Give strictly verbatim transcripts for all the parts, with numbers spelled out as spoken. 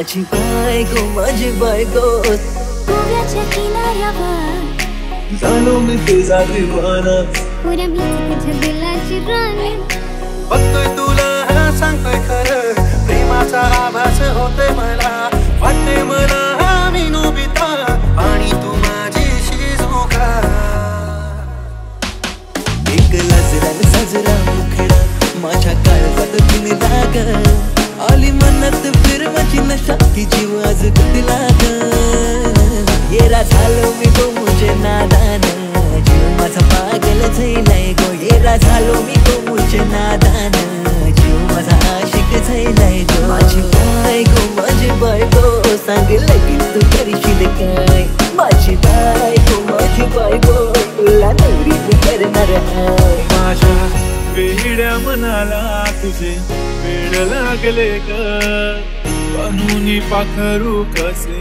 माझी बायको माझी बायको गोव्याच्या किनाऱ्यावर झालो मी तुझा दिवाना पुऱ्या मी तुझ्या दिलाची राणी बघतोय तुला हा सांगतोय खरं प्रेमाचा आभास होतोय मला वाटते मला हा मी नोबिता आणि तू माझीशी झुका एक लाजरान सजरा मुखडा माझ्या काळजात तिने लाग आली मनात फिर माझी नशा की जीव आज गुंतला येरा झालो मी तो मुझे नादान जीव माझा पागल झालाय गो येरा झालो मी तो मुझे नादान जीव माझा आशिक झालाय गो माझी बायको माझी बायको सांगितलं की तू करशील काय माझी बायको माझी बायको तुला नवरी मी करणार आहे माझ्या वेड्या मनाला तुझे वेड लागले ग बनूनी पाखरू कसे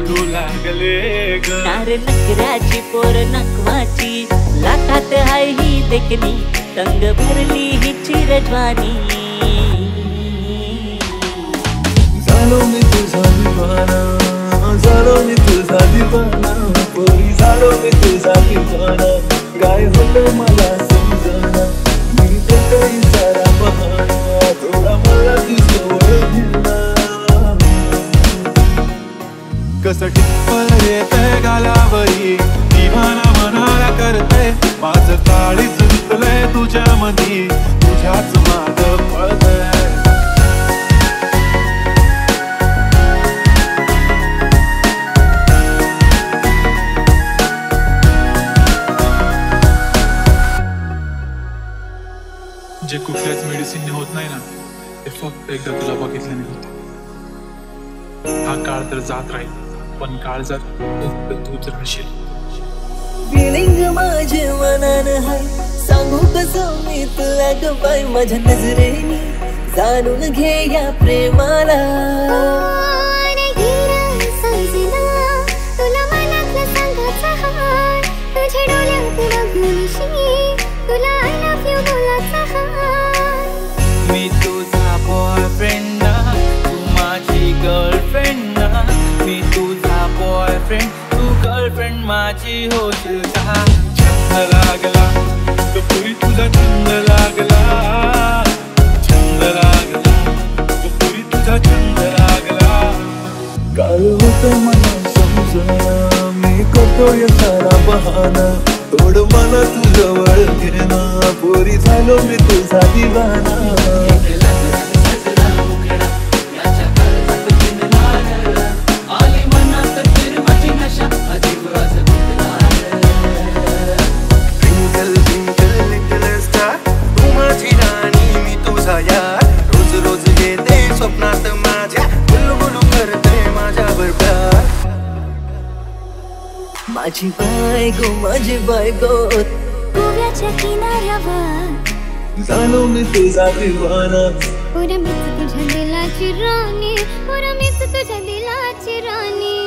उडू लागले ग तारे नकराची पोर नकवाची लाखात हाय ही देखणी रंग भरली ही चिरजवानी झालो मी तुझा दिवाना झालो मी तुझा दिवाना पोरी झालो मी तुझा दिवाना काय होतं मला समजना मी तर इशारा बहाना कसं टिप्पल येतंय गालावरी दिवाना मनाला करतंय माझं काळीच गुंतलंय तुझ्या मनी तुझ्याच मागं पळतंय जे कुठल्याच मेडिसिनने होत नाही ना फक्त एकदा तुला बघितल्याने होत हा काळ तर जात राहील पण काळ जात तूच राहशील फिलिंग माझे मनान हाय सांगू कसं मी तुला ग बाई माझ्या नजरेने जाणून घे या प्रेमाला तुला मनातलं सांगायचं हाय तुझ्या डोळ्यात बघूनशी तुला आय लव्ह यू बोलायचं हाय मी तुझा बॉयफ्रेंड ना तू माझी गर्लफ्रेंड ना मी तुझा बॉयफ्रेंड तू गर्लफ्रेंड माझी होशील का छंद लागला तो पुरी तुझा छंद लागला छंद लागला तो पुरी तुझा छंद लागला काल होतं मला समजना मी करतोय सारा बहाना तोड मला तुझं वळ घेना पुरी झालो मी तुझा दिवाना माझी बायको माझी बायको गोव्याच्या किनाऱ्यावर झालो मी तुझा दिवाना पुऱ्या मी तुझ्या दिलाची राणी पुऱ्या मी तुझ्या दिलाची राणी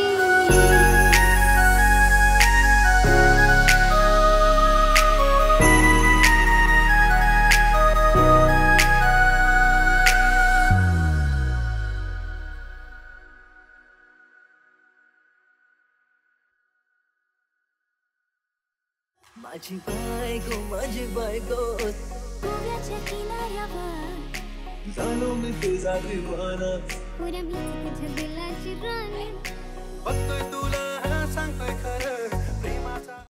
माझी बायको माझी बायको गोव्याच्या किनाऱ्यावर झालो मी तुझा दिवाना पुऱ्या मी तुझ्या दिलाची राणी बघतोय तुला हा सांगतोय खरं